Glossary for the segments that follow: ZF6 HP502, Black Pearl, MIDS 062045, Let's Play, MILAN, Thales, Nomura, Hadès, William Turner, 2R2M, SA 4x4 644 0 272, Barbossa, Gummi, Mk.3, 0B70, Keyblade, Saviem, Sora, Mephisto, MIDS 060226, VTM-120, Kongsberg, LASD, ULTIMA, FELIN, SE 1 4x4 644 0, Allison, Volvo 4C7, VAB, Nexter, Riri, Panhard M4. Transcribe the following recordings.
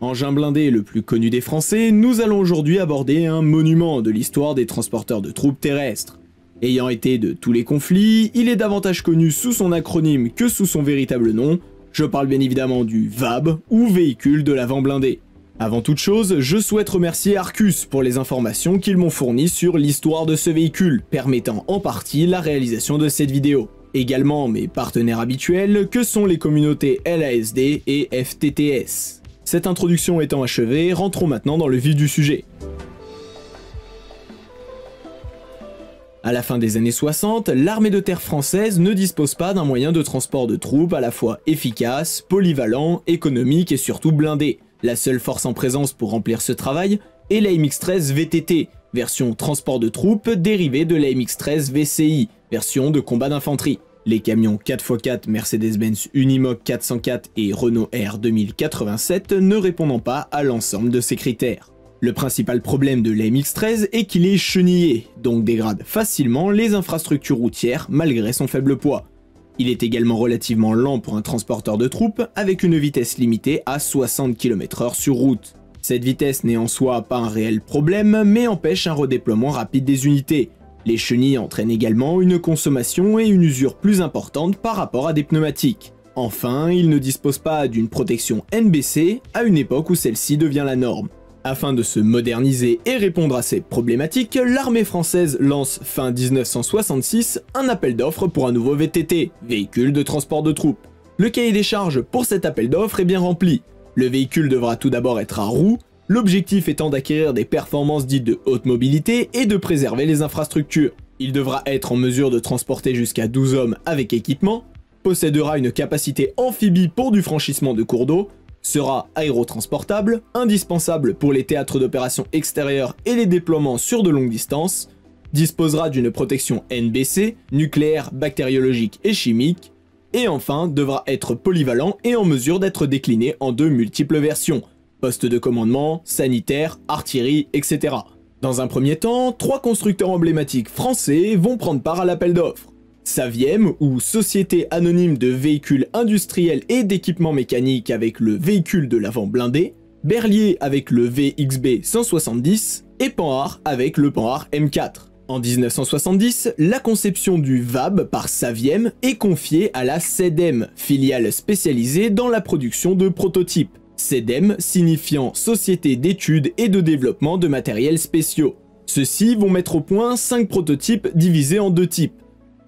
Engin blindé le plus connu des Français, nous allons aujourd'hui aborder un monument de l'histoire des transporteurs de troupes terrestres. Ayant été de tous les conflits, il est davantage connu sous son acronyme que sous son véritable nom. Je parle bien évidemment du VAB, ou véhicule de l'avant blindé. Avant toute chose, je souhaite remercier Arquus pour les informations qu'ils m'ont fournies sur l'histoire de ce véhicule, permettant en partie la réalisation de cette vidéo. Également mes partenaires habituels, que sont les communautés LASD et FTTS. Cette introduction étant achevée, rentrons maintenant dans le vif du sujet. À la fin des années 60, l'armée de terre française ne dispose pas d'un moyen de transport de troupes à la fois efficace, polyvalent, économique et surtout blindé. La seule force en présence pour remplir ce travail est la MX-13 VTT, version transport de troupes dérivée de la MX-13 VCI, version de combat d'infanterie. Les camions 4x4 Mercedes-Benz Unimog 404 et Renault R 2087 ne répondant pas à l'ensemble de ces critères. Le principal problème de la MX-13 est qu'il est chenillé, donc dégrade facilement les infrastructures routières malgré son faible poids. Il est également relativement lent pour un transporteur de troupes avec une vitesse limitée à 60 km/h sur route. Cette vitesse n'est en soi pas un réel problème mais empêche un redéploiement rapide des unités. Les chenilles entraînent également une consommation et une usure plus importante par rapport à des pneumatiques. Enfin, ils ne disposent pas d'une protection NBC à une époque où celle-ci devient la norme. Afin de se moderniser et répondre à ces problématiques, l'armée française lance fin 1966 un appel d'offres pour un nouveau VTT, véhicule de transport de troupes. Le cahier des charges pour cet appel d'offres est bien rempli. Le véhicule devra tout d'abord être à roues, l'objectif étant d'acquérir des performances dites de haute mobilité et de préserver les infrastructures. Il devra être en mesure de transporter jusqu'à 12 hommes avec équipement, possédera une capacité amphibie pour du franchissement de cours d'eau, sera aérotransportable, indispensable pour les théâtres d'opérations extérieures et les déploiements sur de longues distances, disposera d'une protection NBC, nucléaire, bactériologique et chimique, et enfin devra être polyvalent et en mesure d'être décliné en de multiples versions, postes de commandement, sanitaire, artillerie, etc. Dans un premier temps, trois constructeurs emblématiques français vont prendre part à l'appel d'offres. Saviem, ou Société Anonyme de Véhicules Industriels et d'Équipements Mécaniques avec le véhicule de l'avant blindé, Berliet avec le VXB 170 et Panhard avec le Panhard M4. En 1970, la conception du VAB par Saviem est confiée à la CEDEM, filiale spécialisée dans la production de prototypes. CEDEM signifiant Société d'études et de développement de matériels spéciaux. Ceux-ci vont mettre au point 5 prototypes divisés en 2 types.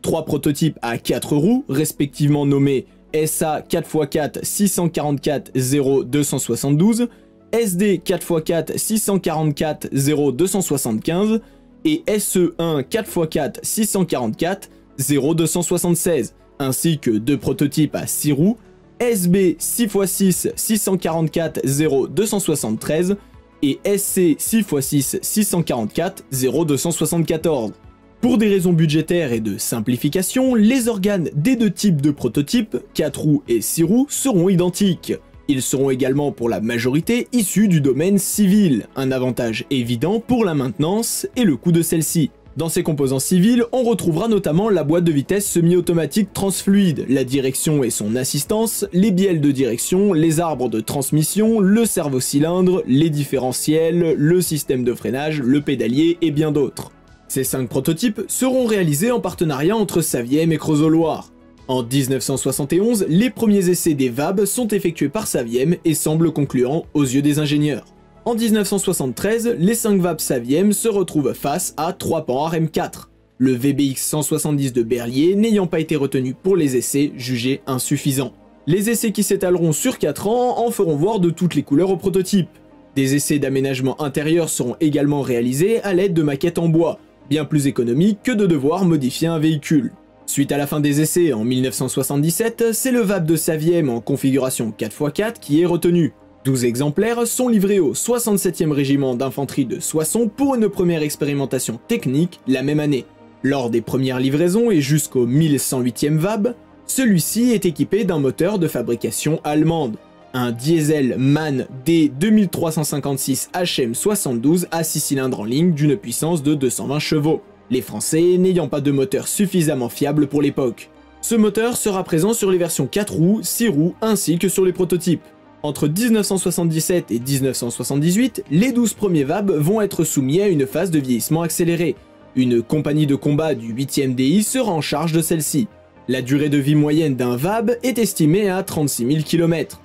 3 prototypes à 4 roues, respectivement nommés SA 4x4 644 0 272, SD 4x4 644 0 275 et SE 1 4x4 644 0 276, ainsi que 2 prototypes à 6 roues, SB 6x6 644 0 273 et SC 6x6 644 0 274. Pour des raisons budgétaires et de simplification, les organes des 2 types de prototypes, 4 roues et 6 roues, seront identiques. Ils seront également pour la majorité issus du domaine civil, un avantage évident pour la maintenance et le coût de celle-ci. Dans ces composants civils, on retrouvera notamment la boîte de vitesse semi-automatique transfluide, la direction et son assistance, les bielles de direction, les arbres de transmission, le servo-cylindre, les différentiels, le système de freinage, le pédalier et bien d'autres. Ces 5 prototypes seront réalisés en partenariat entre Saviem et Creusot Loire. En 1971, les premiers essais des VAB sont effectués par Saviem et semblent concluants aux yeux des ingénieurs. En 1973, les 5 VAB Saviem se retrouvent face à 3 Panhard M4, le VBX 170 de Berliet n'ayant pas été retenu pour les essais jugés insuffisants. Les essais qui s'étaleront sur 4 ans en feront voir de toutes les couleurs au prototype. Des essais d'aménagement intérieur seront également réalisés à l'aide de maquettes en bois, bien plus économique que de devoir modifier un véhicule. Suite à la fin des essais en 1977, c'est le VAB de Saviem en configuration 4x4 qui est retenu. 12 exemplaires sont livrés au 67e régiment d'infanterie de Soissons pour une première expérimentation technique la même année. Lors des premières livraisons et jusqu'au 1108e VAB, celui-ci est équipé d'un moteur de fabrication allemande, un diesel MAN D 2356 HM72 à 6 cylindres en ligne d'une puissance de 220 chevaux, les Français n'ayant pas de moteur suffisamment fiable pour l'époque. Ce moteur sera présent sur les versions 4 roues, 6 roues ainsi que sur les prototypes. Entre 1977 et 1978, les 12 premiers VAB vont être soumis à une phase de vieillissement accélérée. Une compagnie de combat du 8e DI sera en charge de celle-ci. La durée de vie moyenne d'un VAB est estimée à 36 000 km.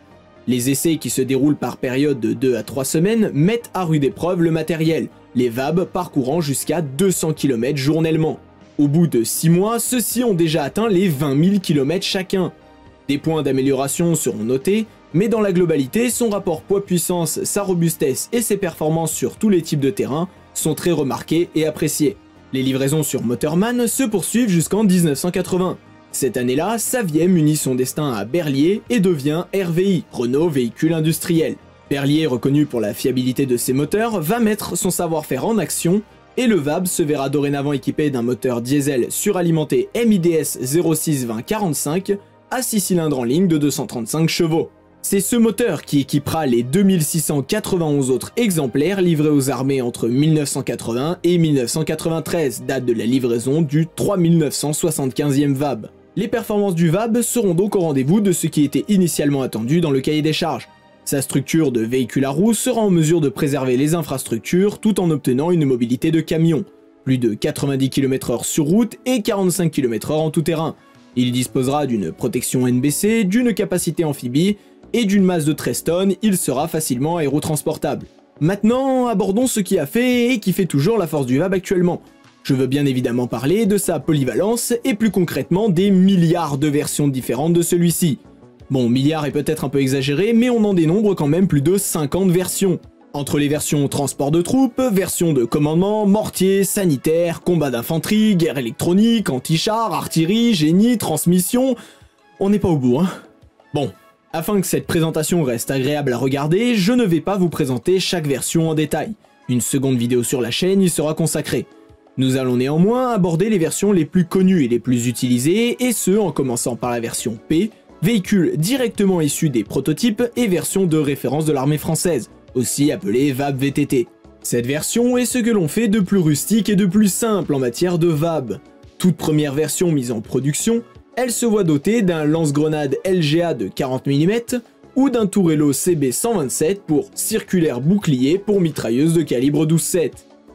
Les essais qui se déroulent par période de 2 à 3 semaines mettent à rude épreuve le matériel, les VAB parcourant jusqu'à 200 km journellement. Au bout de 6 mois, ceux-ci ont déjà atteint les 20 000 km chacun. Des points d'amélioration seront notés, mais dans la globalité, son rapport poids-puissance, sa robustesse et ses performances sur tous les types de terrain sont très remarqués et appréciés. Les livraisons sur moteur MAN se poursuivent jusqu'en 1980. Cette année-là, Saviem unit son destin à Berliet et devient RVI, Renault Véhicule Industriel. Berliet, reconnu pour la fiabilité de ses moteurs, va mettre son savoir-faire en action et le VAB se verra dorénavant équipé d'un moteur diesel suralimenté MIDS 062045 à 6 cylindres en ligne de 235 chevaux. C'est ce moteur qui équipera les 2691 autres exemplaires livrés aux armées entre 1980 et 1993, date de la livraison du 3975e VAB. Les performances du VAB seront donc au rendez-vous de ce qui était initialement attendu dans le cahier des charges. Sa structure de véhicule à roues sera en mesure de préserver les infrastructures tout en obtenant une mobilité de camion, plus de 90 km/h sur route et 45 km/h en tout terrain. Il disposera d'une protection NBC, d'une capacité amphibie et d'une masse de 13 tonnes, il sera facilement aérotransportable. Maintenant, abordons ce qui a fait et qui fait toujours la force du VAB actuellement. Je veux bien évidemment parler de sa polyvalence et plus concrètement des milliards de versions différentes de celui-ci. Bon, milliards est peut-être un peu exagéré, mais on en dénombre quand même plus de 50 versions. Entre les versions transport de troupes, versions de commandement, mortier, sanitaire, combat d'infanterie, guerre électronique, anti-char, artillerie, génie, transmission... On n'est pas au bout, hein. Bon, afin que cette présentation reste agréable à regarder, je ne vais pas vous présenter chaque version en détail. Une seconde vidéo sur la chaîne y sera consacrée. Nous allons néanmoins aborder les versions les plus connues et les plus utilisées, et ce en commençant par la version P, véhicule directement issu des prototypes et version de référence de l'armée française, aussi appelée VAB VTT. Cette version est ce que l'on fait de plus rustique et de plus simple en matière de VAB. Toute première version mise en production, elle se voit dotée d'un lance-grenade LGA de 40 mm ou d'un tourello CB 127 pour circulaire bouclier pour mitrailleuse de calibre 12,7.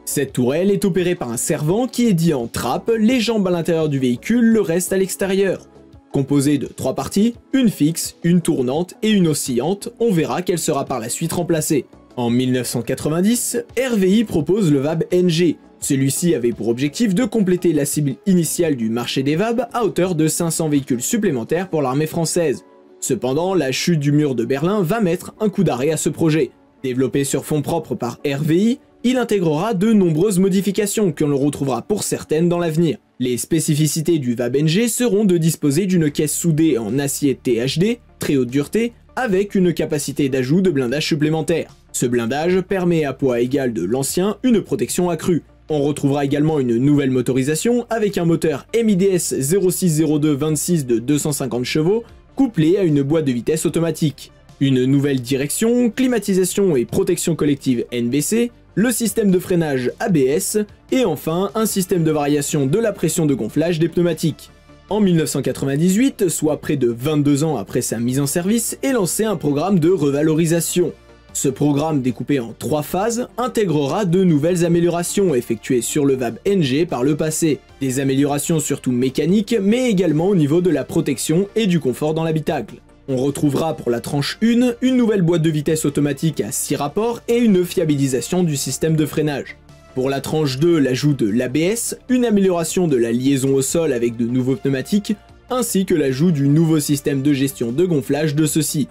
Cette tourelle est opérée par un servant qui est dit en trappe, les jambes à l'intérieur du véhicule, le reste à l'extérieur. Composée de 3 parties, une fixe, une tournante et une oscillante, on verra qu'elle sera par la suite remplacée. En 1990, RVI propose le VAB NG. Celui-ci avait pour objectif de compléter la cible initiale du marché des VAB à hauteur de 500 véhicules supplémentaires pour l'armée française. Cependant, la chute du mur de Berlin va mettre un coup d'arrêt à ce projet. Développé sur fonds propres par RVI, il intégrera de nombreuses modifications que l'on retrouvera pour certaines dans l'avenir. Les spécificités du VAB NG seront de disposer d'une caisse soudée en acier THD, très haute dureté, avec une capacité d'ajout de blindage supplémentaire. Ce blindage permet à poids égal de l'ancien une protection accrue. On retrouvera également une nouvelle motorisation avec un moteur MIDS 060226 de 250 chevaux, couplé à une boîte de vitesse automatique. Une nouvelle direction, climatisation et protection collective NBC, le système de freinage ABS, et enfin un système de variation de la pression de gonflage des pneumatiques. En 1998, soit près de 22 ans après sa mise en service, est lancé un programme de revalorisation. Ce programme, découpé en 3 phases, intégrera de nouvelles améliorations effectuées sur le VAB NG par le passé. Des améliorations surtout mécaniques, mais également au niveau de la protection et du confort dans l'habitacle. On retrouvera pour la tranche 1 une nouvelle boîte de vitesse automatique à 6 rapports et une fiabilisation du système de freinage. Pour la tranche 2, l'ajout de l'ABS, une amélioration de la liaison au sol avec de nouveaux pneumatiques, ainsi que l'ajout du nouveau système de gestion de gonflage de ceux-ci.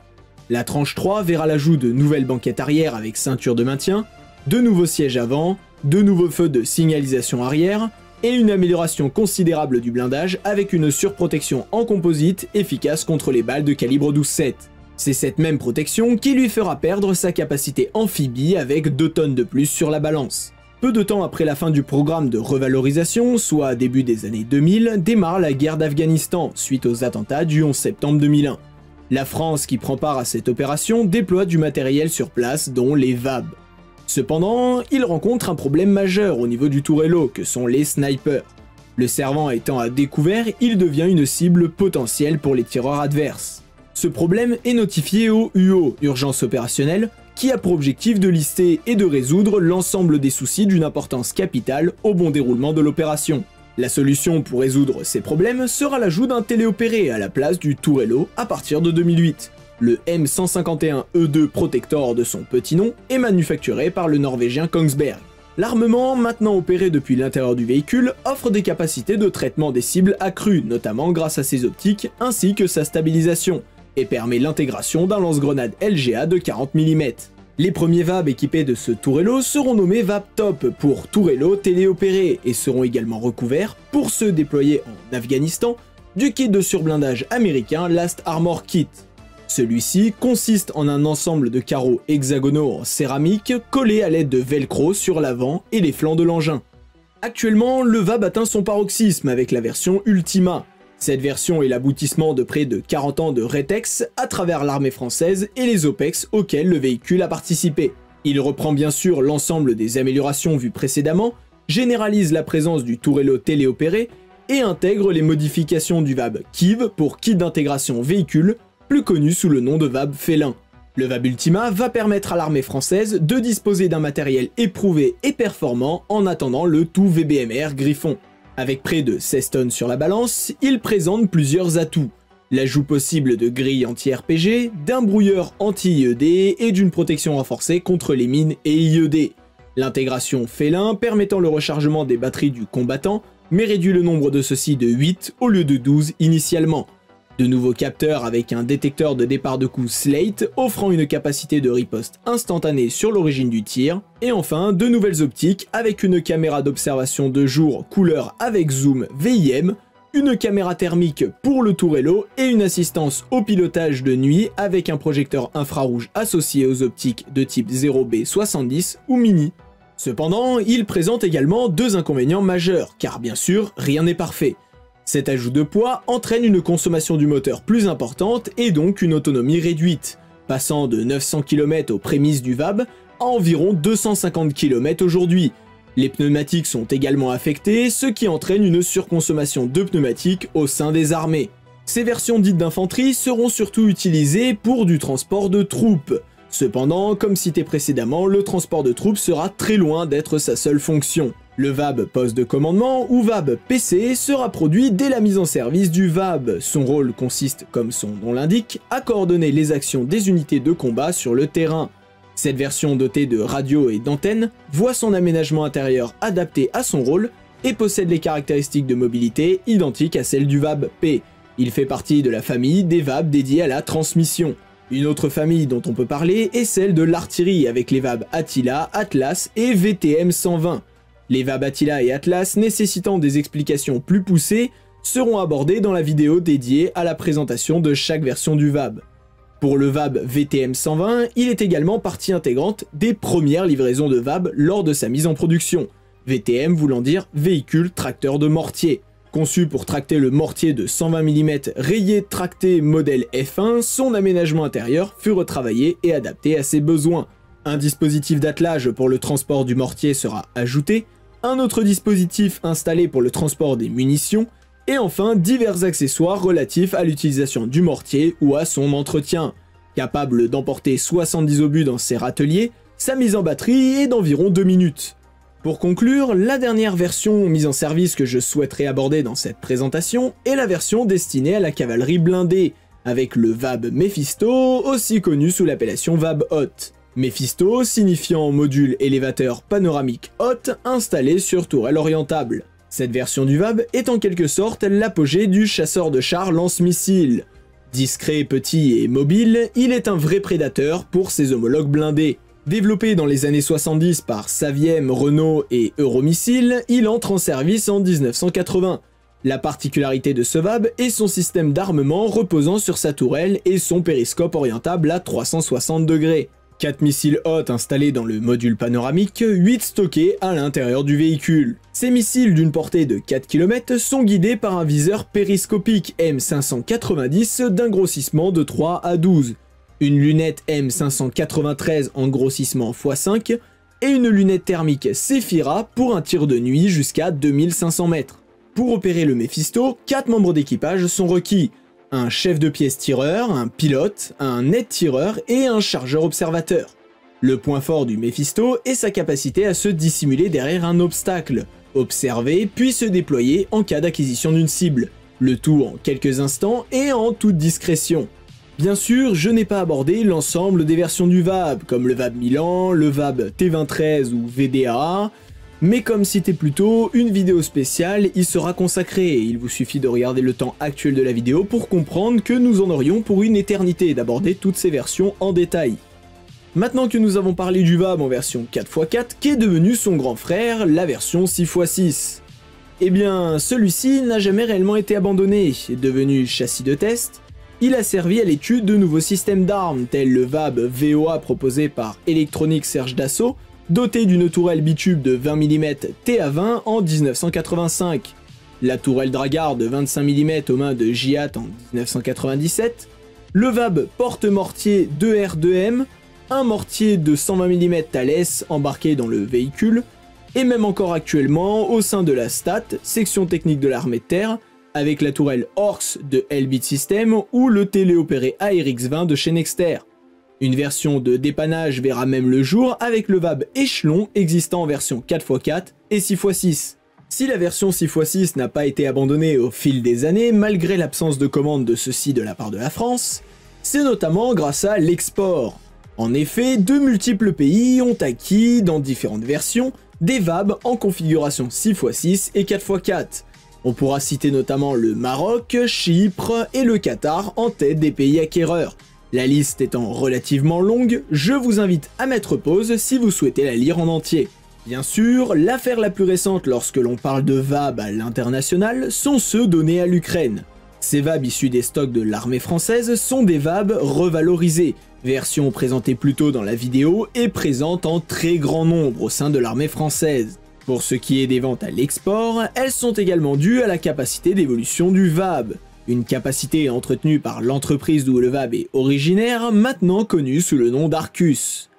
La tranche 3 verra l'ajout de nouvelles banquettes arrière avec ceinture de maintien, de nouveaux sièges avant, de nouveaux feux de signalisation arrière, et une amélioration considérable du blindage avec une surprotection en composite efficace contre les balles de calibre 12,7. C'est cette même protection qui lui fera perdre sa capacité amphibie avec 2 tonnes de plus sur la balance. Peu de temps après la fin du programme de revalorisation, soit à début des années 2000, démarre la guerre d'Afghanistan suite aux attentats du 11 septembre 2001. La France, qui prend part à cette opération, déploie du matériel sur place, dont les VAB. Cependant, il rencontre un problème majeur au niveau du tourello, que sont les snipers. Le servant étant à découvert, il devient une cible potentielle pour les tireurs adverses. Ce problème est notifié au UO, urgence opérationnelle, qui a pour objectif de lister et de résoudre l'ensemble des soucis d'une importance capitale au bon déroulement de l'opération. La solution pour résoudre ces problèmes sera l'ajout d'un téléopéré à la place du Tourello à partir de 2008. Le M151E2 Protector de son petit nom est manufacturé par le norvégien Kongsberg. L'armement, maintenant opéré depuis l'intérieur du véhicule, offre des capacités de traitement des cibles accrues, notamment grâce à ses optiques ainsi que sa stabilisation, et permet l'intégration d'un lance-grenade LGA de 40 mm. Les premiers VAB équipés de ce Tourello seront nommés VAB Top pour Tourello téléopéré et seront également recouverts, pour ceux déployés en Afghanistan, du kit de surblindage américain Last Armor Kit. Celui-ci consiste en un ensemble de carreaux hexagonaux en céramique collés à l'aide de velcro sur l'avant et les flancs de l'engin. Actuellement, le VAB atteint son paroxysme avec la version Ultima. Cette version est l'aboutissement de près de 40 ans de rétex à travers l'armée française et les OPEX auxquels le véhicule a participé. Il reprend bien sûr l'ensemble des améliorations vues précédemment, généralise la présence du Tourello téléopéré et intègre les modifications du VAB KIV pour kit d'intégration véhicule, plus connu sous le nom de VAB félin. Le VAB Ultima va permettre à l'armée française de disposer d'un matériel éprouvé et performant en attendant le tout VBMR Griffon. Avec près de 16 tonnes sur la balance, il présente plusieurs atouts. L'ajout possible de grilles anti-RPG, d'un brouilleur anti-IED et d'une protection renforcée contre les mines et IED. L'intégration félin permettant le rechargement des batteries du combattant, mais réduit le nombre de ceux-ci de 8 au lieu de 12 initialement. De nouveaux capteurs avec un détecteur de départ de coup Slate offrant une capacité de riposte instantanée sur l'origine du tir. Et enfin, de nouvelles optiques avec une caméra d'observation de jour couleur avec zoom VIM, une caméra thermique pour le Tourello et une assistance au pilotage de nuit avec un projecteur infrarouge associé aux optiques de type 0B70 ou mini. Cependant, il présente également deux inconvénients majeurs, car bien sûr, rien n'est parfait. Cet ajout de poids entraîne une consommation du moteur plus importante et donc une autonomie réduite, passant de 900 km aux prémices du VAB à environ 250 km aujourd'hui. Les pneumatiques sont également affectées, ce qui entraîne une surconsommation de pneumatiques au sein des armées. Ces versions dites d'infanterie seront surtout utilisées pour du transport de troupes. Cependant, comme cité précédemment, le transport de troupes sera très loin d'être sa seule fonction. Le VAB poste de commandement ou VAB PC sera produit dès la mise en service du VAB. Son rôle consiste, comme son nom l'indique, à coordonner les actions des unités de combat sur le terrain. Cette version dotée de radio et d'antennes voit son aménagement intérieur adapté à son rôle et possède les caractéristiques de mobilité identiques à celles du VAB P. Il fait partie de la famille des VAB dédiés à la transmission. Une autre famille dont on peut parler est celle de l'artillerie avec les VAB Attila, Atlas et VTM-120. Les VAB Attila et Atlas nécessitant des explications plus poussées seront abordées dans la vidéo dédiée à la présentation de chaque version du VAB. Pour le VAB VTM-120, il est également partie intégrante des premières livraisons de VAB lors de sa mise en production, VTM voulant dire véhicule tracteur de mortier. Conçu pour tracter le mortier de 120 mm rayé tracté modèle F1, son aménagement intérieur fut retravaillé et adapté à ses besoins. Un dispositif d'attelage pour le transport du mortier sera ajouté, un autre dispositif installé pour le transport des munitions, et enfin divers accessoires relatifs à l'utilisation du mortier ou à son entretien. Capable d'emporter 70 obus dans ses râteliers, sa mise en batterie est d'environ 2 minutes. Pour conclure, la dernière version mise en service que je souhaiterais aborder dans cette présentation est la version destinée à la cavalerie blindée, avec le VAB Mephisto, aussi connu sous l'appellation VAB HOT. Mephisto signifiant module élévateur panoramique HOT installé sur tourelle orientable. Cette version du VAB est en quelque sorte l'apogée du chasseur de chars lance-missiles. Discret, petit et mobile, il est un vrai prédateur pour ses homologues blindés. Développé dans les années 70 par Saviem, Renault et Euromissile, il entre en service en 1980. La particularité de ce VAB est son système d'armement reposant sur sa tourelle et son périscope orientable à 360 degrés. 4 missiles HOT installés dans le module panoramique, 8 stockés à l'intérieur du véhicule. Ces missiles d'une portée de 4 km sont guidés par un viseur périscopique M590 d'un grossissement de 3 à 12, une lunette M593 en grossissement x5 et une lunette thermique Sephira pour un tir de nuit jusqu'à 2500 mètres. Pour opérer le Mephisto, 4 membres d'équipage sont requis. un chef de pièce tireur, un pilote, un aide-tireur et un chargeur observateur. Le point fort du Mephisto est sa capacité à se dissimuler derrière un obstacle, observer puis se déployer en cas d'acquisition d'une cible, le tout en quelques instants et en toute discrétion. Bien sûr, je n'ai pas abordé l'ensemble des versions du VAB, comme le VAB Milan, le VAB T23 ou VDA, mais comme cité plus tôt, une vidéo spéciale y sera consacrée, il vous suffit de regarder le temps actuel de la vidéo pour comprendre que nous en aurions pour une éternité d'aborder toutes ces versions en détail. Maintenant que nous avons parlé du VAB en version 4x4, qu'est devenu son grand frère, la version 6x6 ? Eh bien, celui-ci n'a jamais réellement été abandonné, devenu châssis de test. Il a servi à l'étude de nouveaux systèmes d'armes, tels le VAB VOA proposé par Electronic Serge Dassault, doté d'une tourelle bitube de 20 mm TA-20 en 1985, la tourelle Dragard de 25 mm aux mains de Giat en 1997, le VAB porte-mortier 2R2M, un mortier de 120 mm Thales embarqué dans le véhicule, et même encore actuellement au sein de la STAT, section technique de l'armée de terre, avec la tourelle Orcs de Elbit System ou le téléopéré ARX-20 de chez Nexter. Une version de dépannage verra même le jour avec le VAB Échelon existant en version 4x4 et 6x6. Si la version 6x6 n'a pas été abandonnée au fil des années malgré l'absence de commande de ceux-ci de la part de la France, c'est notamment grâce à l'export. En effet, de multiples pays ont acquis, dans différentes versions, des VAB en configuration 6x6 et 4x4. On pourra citer notamment le Maroc, Chypre et le Qatar en tête des pays acquéreurs. La liste étant relativement longue, je vous invite à mettre pause si vous souhaitez la lire en entier. Bien sûr, l'affaire la plus récente lorsque l'on parle de VAB à l'international sont ceux donnés à l'Ukraine. Ces VAB issus des stocks de l'armée française sont des VAB revalorisés, version présentée plus tôt dans la vidéo et présente en très grand nombre au sein de l'armée française. Pour ce qui est des ventes à l'export, elles sont également dues à la capacité d'évolution du VAB, une capacité entretenue par l'entreprise d'où le VAB est originaire, maintenant connue sous le nom d'Arquus.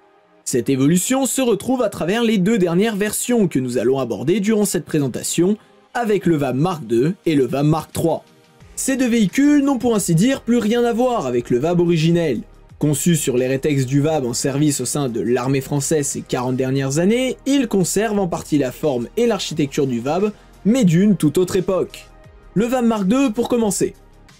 Cette évolution se retrouve à travers les deux dernières versions que nous allons aborder durant cette présentation, avec le VAB Mark II et le VAB Mark III. Ces deux véhicules n'ont pour ainsi dire plus rien à voir avec le VAB originel. Conçu sur les rétex du VAB en service au sein de l'armée française ces 40 dernières années, il conserve en partie la forme et l'architecture du VAB, mais d'une toute autre époque. Le VAB Mark II pour commencer.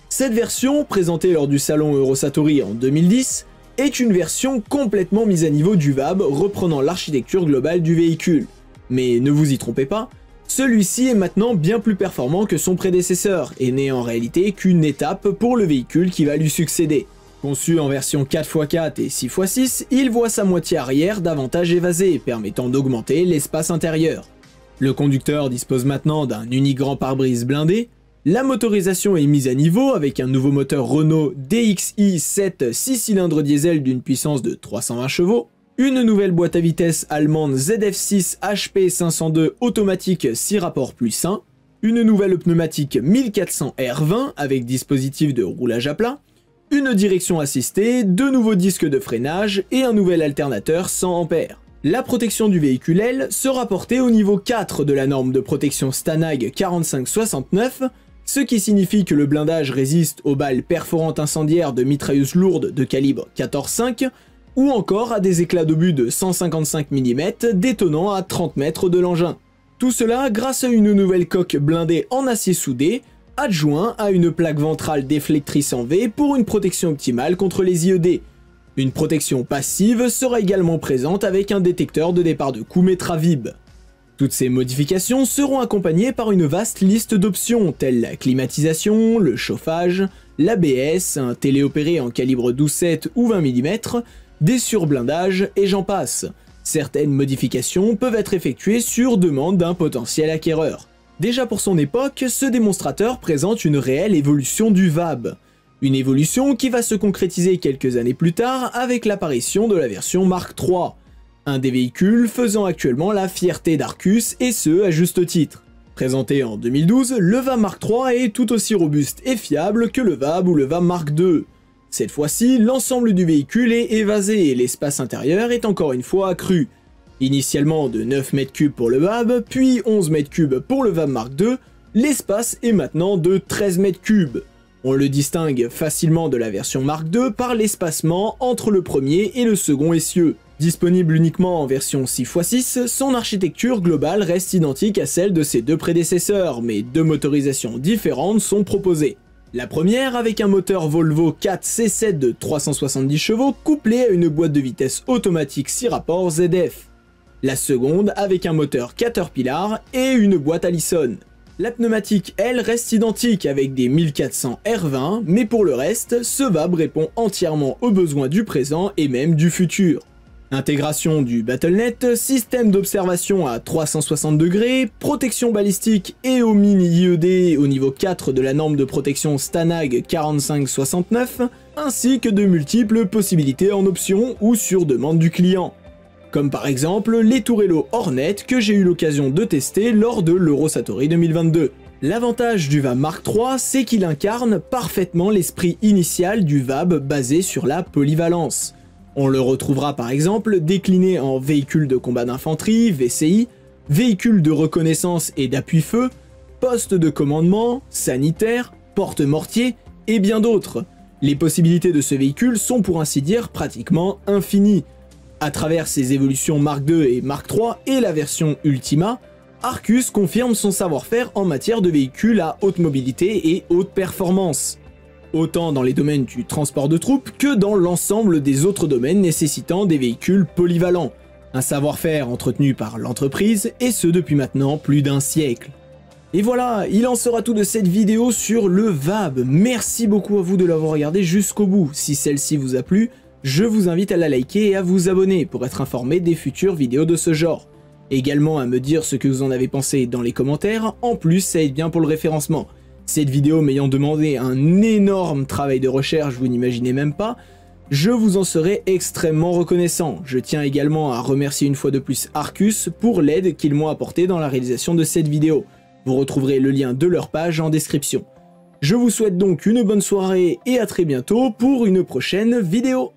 Cette version, présentée lors du salon Eurosatory en 2010, est une version complètement mise à niveau du VAB reprenant l'architecture globale du véhicule. Mais ne vous y trompez pas, celui-ci est maintenant bien plus performant que son prédécesseur et n'est en réalité qu'une étape pour le véhicule qui va lui succéder. Conçu en version 4x4 et 6x6, il voit sa moitié arrière davantage évasée, permettant d'augmenter l'espace intérieur. Le conducteur dispose maintenant d'un unique grand pare-brise blindé, la motorisation est mise à niveau avec un nouveau moteur Renault DXi 7 6 cylindres diesel d'une puissance de 320 chevaux, une nouvelle boîte à vitesse allemande ZF6 HP502 automatique 6 rapports plus 1, une nouvelle pneumatique 1400 R20 avec dispositif de roulage à plat, une direction assistée, deux nouveaux disques de freinage et un nouvel alternateur 100 A. La protection du véhicule, elle, sera portée au niveau 4 de la norme de protection Stanag 4569, ce qui signifie que le blindage résiste aux balles perforantes incendiaires de mitrailleuses lourdes de calibre 14,5 ou encore à des éclats d'obus de 155 mm détonnant à 30 mètres de l'engin. Tout cela grâce à une nouvelle coque blindée en acier soudé, adjoint à une plaque ventrale déflectrice en V pour une protection optimale contre les IED. Une protection passive sera également présente avec un détecteur de départ de coup Metravib. Toutes ces modifications seront accompagnées par une vaste liste d'options telles la climatisation, le chauffage, l'ABS, un téléopéré en calibre 12,7 ou 20 mm, des surblindages et j'en passe. Certaines modifications peuvent être effectuées sur demande d'un potentiel acquéreur. Déjà pour son époque, ce démonstrateur présente une réelle évolution du VAB. Une évolution qui va se concrétiser quelques années plus tard avec l'apparition de la version Mark III, un des véhicules faisant actuellement la fierté d'Arquus et ce à juste titre. Présenté en 2012, le VAB Mark III est tout aussi robuste et fiable que le VAB ou le VAB Mark II. Cette fois-ci, l'ensemble du véhicule est évasé et l'espace intérieur est encore une fois accru. Initialement de 9 m3 pour le VAB, puis 11 m3 pour le VAB Mark II, l'espace est maintenant de 13 m3. On le distingue facilement de la version Mark II par l'espacement entre le premier et le second essieu. Disponible uniquement en version 6x6, son architecture globale reste identique à celle de ses deux prédécesseurs, mais deux motorisations différentes sont proposées. La première, avec un moteur Volvo 4C7 de 370 chevaux couplé à une boîte de vitesse automatique 6 rapports ZF. La seconde, avec un moteur Caterpillar et une boîte Allison. La pneumatique, elle, reste identique avec des 1400 R20, mais pour le reste, ce VAB répond entièrement aux besoins du présent et même du futur. Intégration du BattleNet, système d'observation à 360 degrés, protection balistique et au mini IED au niveau 4 de la norme de protection Stanag 4569, ainsi que de multiples possibilités en option ou sur demande du client. Comme par exemple les Tourello Hornet que j'ai eu l'occasion de tester lors de l'Eurosatory 2022. L'avantage du VAB Mark III, c'est qu'il incarne parfaitement l'esprit initial du VAB basé sur la polyvalence. On le retrouvera par exemple décliné en véhicule de combat d'infanterie, VCI, véhicule de reconnaissance et d'appui-feu, poste de commandement, sanitaire, porte-mortier et bien d'autres. Les possibilités de ce véhicule sont pour ainsi dire pratiquement infinies. À travers ses évolutions Mark II et Mark III et la version Ultima, Arquus confirme son savoir-faire en matière de véhicules à haute mobilité et haute performance. Autant dans les domaines du transport de troupes que dans l'ensemble des autres domaines nécessitant des véhicules polyvalents, un savoir-faire entretenu par l'entreprise et ce depuis maintenant plus d'un siècle. Et voilà, il en sera tout de cette vidéo sur le VAB. Merci beaucoup à vous de l'avoir regardé jusqu'au bout. Si celle-ci vous a plu, je vous invite à la liker et à vous abonner pour être informé des futures vidéos de ce genre. Également à me dire ce que vous en avez pensé dans les commentaires, en plus ça aide bien pour le référencement. Cette vidéo m'ayant demandé un énorme travail de recherche, vous n'imaginez même pas, je vous en serai extrêmement reconnaissant. Je tiens également à remercier une fois de plus Arquus pour l'aide qu'ils m'ont apportée dans la réalisation de cette vidéo. Vous retrouverez le lien de leur page en description. Je vous souhaite donc une bonne soirée et à très bientôt pour une prochaine vidéo.